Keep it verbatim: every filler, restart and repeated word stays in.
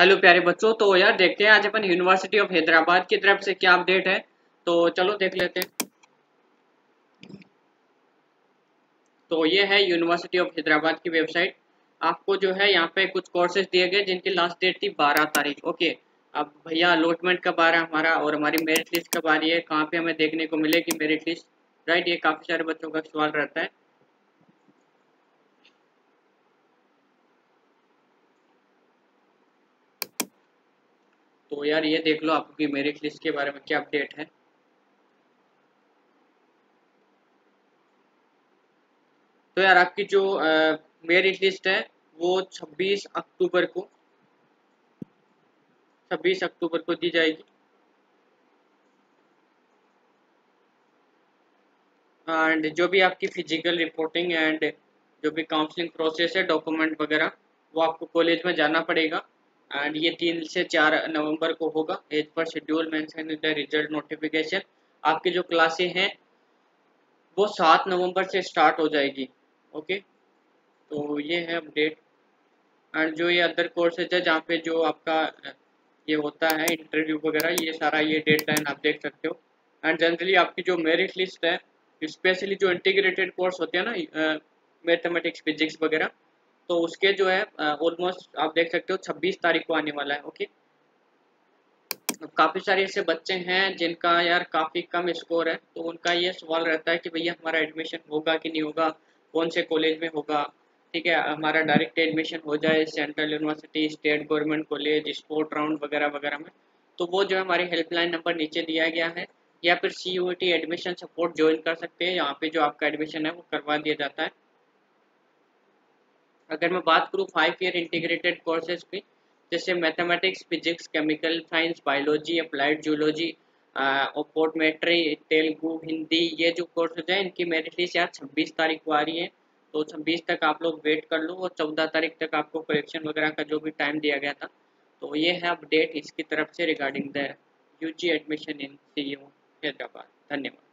Hello प्यारे बच्चों, तो यार देखते हैं आज अपन यूनिवर्सिटी ऑफ हैदराबाद की तरफ से क्या अपडेट है। तो चलो देख लेते हैं। तो ये है यूनिवर्सिटी ऑफ हैदराबाद की वेबसाइट। आपको जो है यहाँ पे कुछ कोर्सेज दिए गए जिनकी लास्ट डेट थी बारह तारीख। ओके, अब भैया अलॉटमेंट कब आ रहा है हमारा और हमारी मेरिट लिस्ट कब आ रही है, कहाँ पे हमें देखने को मिलेगी मेरिट लिस्ट, राइट, ये काफी सारे बच्चों का सवाल रहता है। तो यार ये देख लो आपकी मेरिट लिस्ट के बारे में क्या अपडेट है। तो यार आपकी जो मेरिट लिस्ट है वो छब्बीस अक्टूबर को छब्बीस अक्टूबर को दी जाएगी। एंड जो भी आपकी फिजिकल रिपोर्टिंग एंड जो भी काउंसलिंग प्रोसेस है, डॉक्यूमेंट वगैरह, वो आपको कॉलेज में जाना पड़ेगा। एंड ये तीन से चार नवंबर को होगा as per schedule mention in the result notification. आपकी जो क्लासें हैं वो सात नवंबर से स्टार्ट हो जाएगी। ओके, तो ये है अपडेट। एंड जो ये अदर कोर्सेज है जहाँ पे जो आपका ये होता है इंटरव्यू वगैरह, ये सारा ये डेडलाइन आप देख सकते हो। एंड जनरली आपकी जो मेरिट लिस्ट है, स्पेशली जो इंटीग्रेटेड कोर्स होते हैं ना, मैथमेटिक्स फिजिक्स वगैरह, तो उसके जो है ऑलमोस्ट आप देख सकते हो छब्बीस तारीख को आने वाला है। ओके, काफ़ी सारे ऐसे बच्चे हैं जिनका यार काफ़ी कम स्कोर है, तो उनका ये सवाल रहता है कि भैया हमारा एडमिशन होगा कि नहीं होगा, कौन से कॉलेज में होगा। ठीक है, हमारा डायरेक्ट एडमिशन हो जाए central university, state government college, sport round वगैरह वगैरह में, तो वो जो है हमारे हेल्पलाइन नंबर नीचे दिया गया है, या फिर C U E T admission support join कर सकते हैं। यहाँ पे जो आपका एडमिशन है वो करवा दिया जाता है। अगर मैं बात करूँ फाइव ईयर इंटीग्रेटेड कोर्सेज की, जैसे mathematics physics chemical science biology applied zoology optometry Telugu Hindi, ये जो कोर्सेज हैं इनकी मेरिट लिस्ट यार छब्बीस तारीख को आ रही है। तो छब्बीस तक आप लोग वेट कर लो और चौदह तारीख तक आपको करेक्शन वगैरह का जो भी टाइम दिया गया था। तो ये है अपडेट इसकी तरफ से regarding the U G admission in C U Hyderabad. धन्यवाद।